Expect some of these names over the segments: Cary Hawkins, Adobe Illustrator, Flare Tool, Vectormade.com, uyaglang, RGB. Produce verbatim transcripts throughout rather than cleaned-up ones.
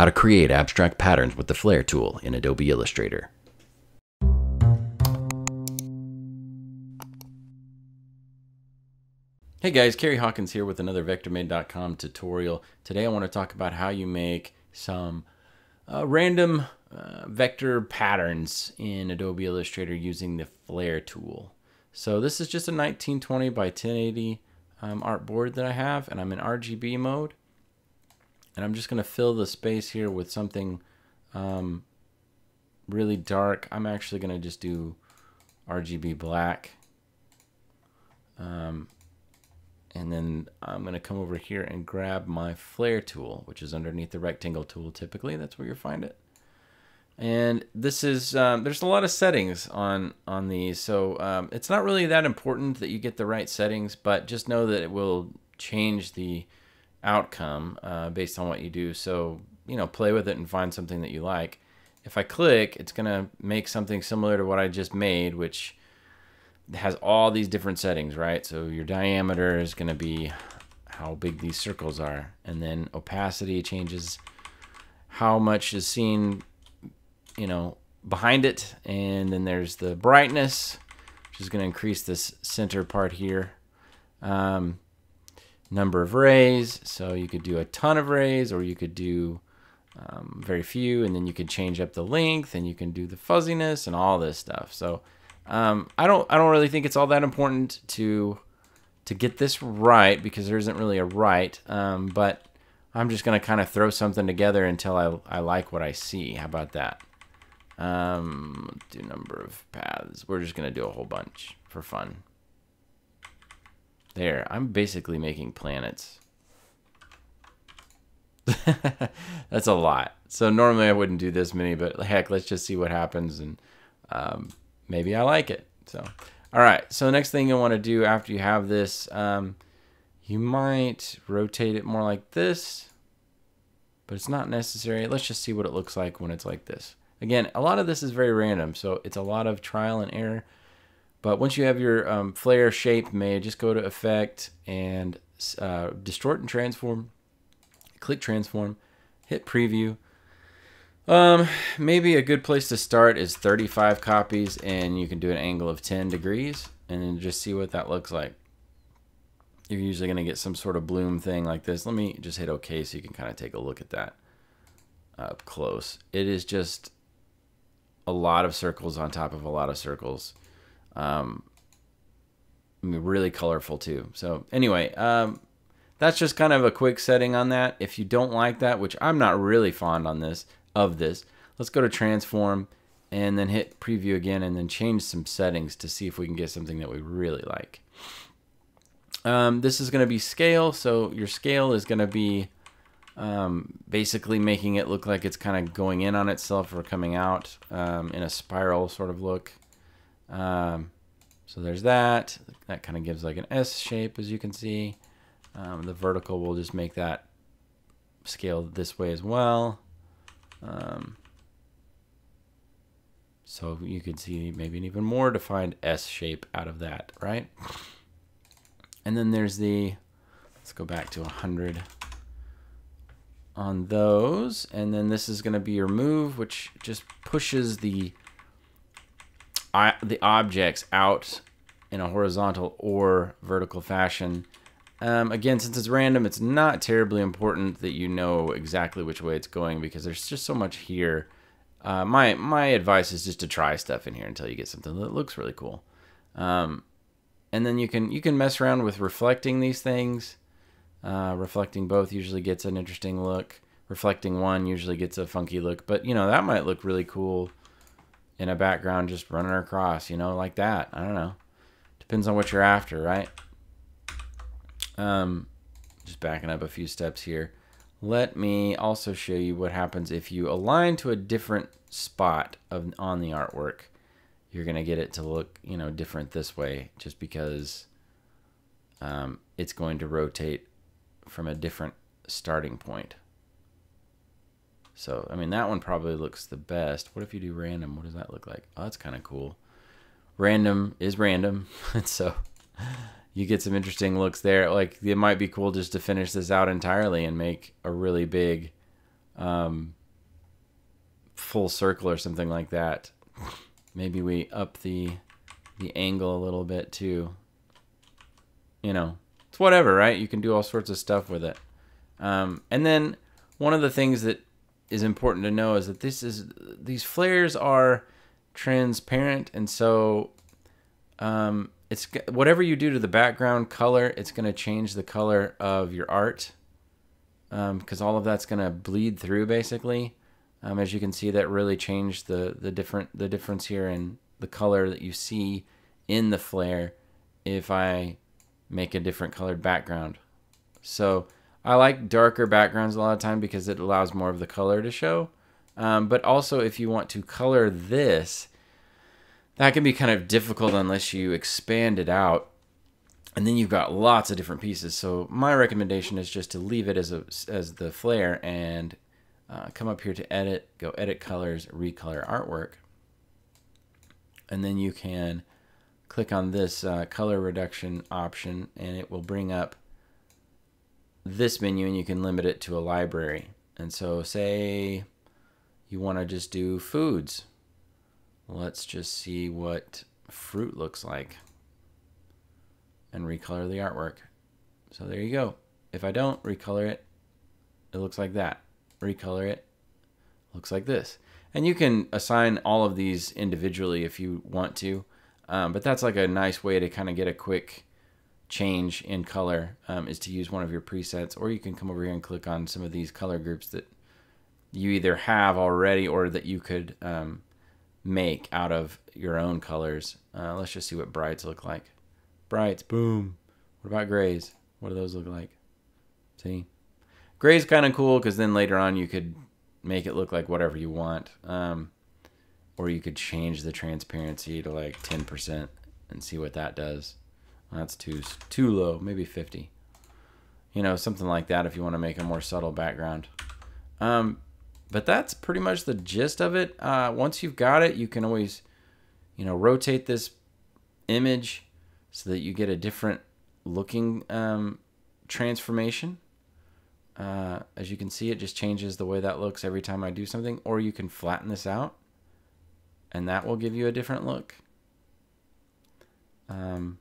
How to create abstract patterns with the Flare tool in Adobe Illustrator. Hey guys, Cary Hawkins here with another Vectormade dot com tutorial. Today I want to talk about how you make some uh, random uh, vector patterns in Adobe Illustrator using the Flare tool. So this is just a nineteen twenty by ten eighty um, art board that I have, and I'm in R G B mode. And I'm just going to fill the space here with something um, really dark. I'm actually going to just do R G B black. Um, and then I'm going to come over here and grab my Flare tool, which is underneath the rectangle tool typically. That's where you'll find it. And this is, um, there's a lot of settings on, on these. So um, it's not really that important that you get the right settings, but just know that it will change the outcome uh, based on what you do. So, you know, play with it and find something that you like. If I click, it's going to make something similar to what I just made, which has all these different settings, right? So your diameter is going to be how big these circles are. And then opacity changes how much is seen, you know, behind it. And then there's the brightness, which is going to increase this center part here. Um, number of rays, so you could do a ton of rays, or you could do um, very few, and then you could change up the length, and you can do the fuzziness and all this stuff. So um, I don't I don't really think it's all that important to to get this right, because there isn't really a right, um, but I'm just gonna kind of throw something together until I, I like what I see. How about that? Um, do number of paths. We're just gonna do a whole bunch for fun. There, I'm basically making planets. That's a lot. So normally I wouldn't do this many, but heck, let's just see what happens, and um, maybe I like it. So, all right, so the next thing you want to do after you have this, um, you might rotate it more like this, but it's not necessary. Let's just see what it looks like when it's like this. Again, a lot of this is very random, so it's a lot of trial and error. But once you have your um, flare shape made, just go to Effect and uh, Distort and Transform. Click Transform, hit Preview. Um, maybe a good place to start is thirty-five copies, and you can do an angle of ten degrees, and then just see what that looks like. You're usually going to get some sort of bloom thing like this. Let me just hit OK so you can kind of take a look at that up close. It is just a lot of circles on top of a lot of circles. Um, I mean, really colorful too. So anyway, um, that's just kind of a quick setting on that. If you don't like that, which I'm not really fond on this, of this, let's go to Transform and then hit Preview again, and then change some settings to see if we can get something that we really like. Um, this is going to be scale. So your scale is going to be, um, basically making it look like it's kind of going in on itself or coming out, um, in a spiral sort of look. Um, so there's that, that kind of gives like an S shape, as you can see. Um, the vertical will just make that scale this way as well. Um, so you could see maybe an even more defined S shape out of that, right? And then there's the, let's go back to one hundred on those. And then this is going to be your move, which just pushes the I, the objects out in a horizontal or vertical fashion. Um, again, since it's random, it's not terribly important that you know exactly which way it's going, because there's just so much here. Uh, my my advice is just to try stuff in here until you get something that looks really cool. Um, and then you can you can mess around with reflecting these things. Uh, reflecting both usually gets an interesting look. Reflecting one usually gets a funky look, but you know, that might look really cool in a background just running across, you know, like that. I don't know. Depends on what you're after, right? Um, just backing up a few steps here. Let me also show you what happens if you align to a different spot of, on the artwork. You're going to get it to look, you know, different this way, just because um, it's going to rotate from a different starting point. So, I mean, that one probably looks the best. What if you do random? What does that look like? Oh, that's kind of cool. Random is random. And so you get some interesting looks there. Like, it might be cool just to finish this out entirely and make a really big um, full circle or something like that. Maybe we up the the angle a little bit too. You know, it's whatever, right? You can do all sorts of stuff with it. Um, and then one of the things that is important to know is that this is these flares are transparent, and so um, it's whatever you do to the background color, it's going to change the color of your art, because um, all of that's going to bleed through basically. Um, as you can see, that really changed the the different the difference here in the color that you see in the flare if I make a different colored background. So I like darker backgrounds a lot of time because it allows more of the color to show. Um, but also if you want to color this, that can be kind of difficult unless you expand it out. And then you've got lots of different pieces. So my recommendation is just to leave it as, a, as the flare and uh, come up here to edit, go edit colors, recolor artwork. And then you can click on this uh, color reduction option and it will bring up this menu, and you can limit it to a library. And so say you want to just do foods. Let's just see what fruit looks like and recolor the artwork. So there you go. If I don't recolor it, it looks like that. Recolor it, looks like this. And you can assign all of these individually if you want to, um, but that's like a nice way to kind of get a quick change in color, um, is to use one of your presets, or you can come over here and click on some of these color groups that you either have already or that you could um, make out of your own colors. Uh, let's just see what brights look like. Brights, boom. What about grays? What do those look like? See? Gray's kind of cool because then later on you could make it look like whatever you want, um, or you could change the transparency to like ten percent and see what that does. That's too too low, maybe fifty. You know, something like that if you want to make a more subtle background. Um, but that's pretty much the gist of it. Uh, once you've got it, you can always, you know, rotate this image so that you get a different looking um, transformation. Uh, as you can see, it just changes the way that looks every time I do something. Or you can flatten this out, and that will give you a different look. Um...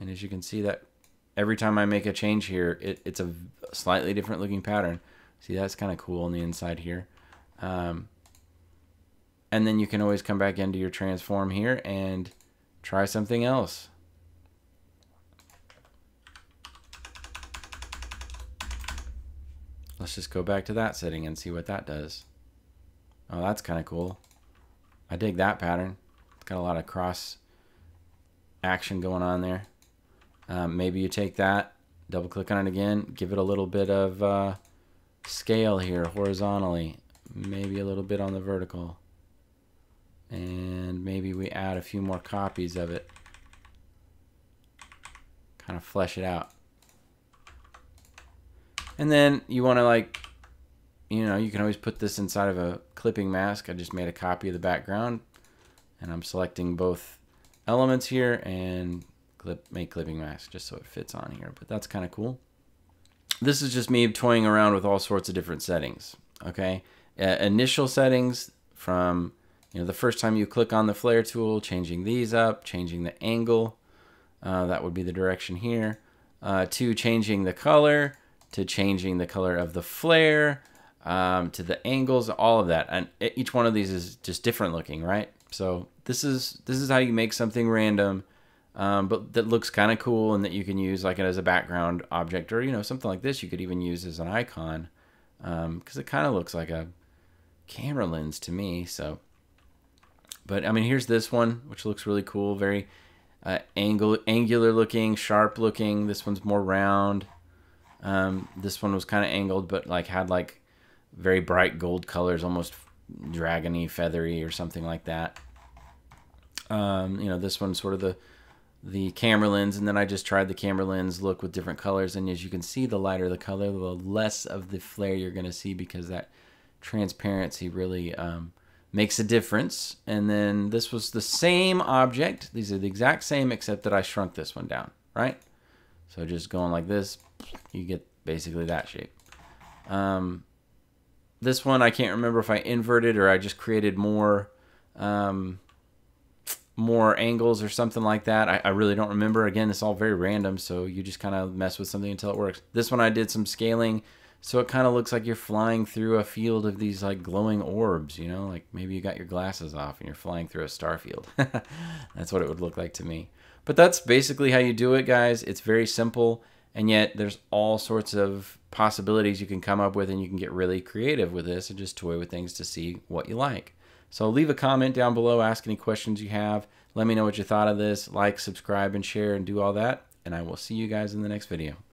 And as you can see, that every time I make a change here, it, it's a slightly different looking pattern. See, that's kind of cool on the inside here. Um, and then you can always come back into your transform here and try something else. Let's just go back to that setting and see what that does. Oh, that's kind of cool. I dig that pattern. It's got a lot of cross action going on there. Um, maybe you take that, double click on it again, give it a little bit of uh, scale here horizontally, maybe a little bit on the vertical, and maybe we add a few more copies of it, kind of flesh it out. And then you want to, like, you know, you can always put this inside of a clipping mask. I just made a copy of the background, and I'm selecting both elements here and clip, make clipping mask just so it fits on here. But that's kind of cool. This is just me toying around with all sorts of different settings. Okay, uh, initial settings from, you know, the first time you click on the flare tool, changing these up, changing the angle, uh, that would be the direction here, uh, to changing the color, to changing the color of the flare, um, to the angles, all of that. And each one of these is just different looking, right? So this is this is how you make something random. Um, but that looks kind of cool, and that you can use like it as a background object, or, you know, something like this you could even use as an icon, because um, it kind of looks like a camera lens to me. So, but I mean, here's this one, which looks really cool, very uh, angle, angular looking, sharp looking. This one's more round. Um, this one was kind of angled, but like had like very bright gold colors, almost dragony, feathery, or something like that. Um, you know, this one's sort of the the camera lens, and then I just tried the camera lens look with different colors, and as you can see, the lighter the color, the less of the flare you're going to see, because that transparency really um, makes a difference. And then this was the same object. These are the exact same, except that I shrunk this one down, right? So just going like this, you get basically that shape. Um, this one, I can't remember if I inverted or I just created more um, more angles or something like that. I, I really don't remember. Again, it's all very random, so you just kind of mess with something until it works. This one I did some scaling, so it kind of looks like you're flying through a field of these like glowing orbs, you know, like maybe you got your glasses off and you're flying through a star field. That's what it would look like to me. But that's basically how you do it, guys. It's very simple, and yet there's all sorts of possibilities you can come up with, and you can get really creative with this and just toy with things to see what you like. So leave a comment down below, ask any questions you have. Let me know what you thought of this. Like, subscribe, and share, and do all that. And I will see you guys in the next video.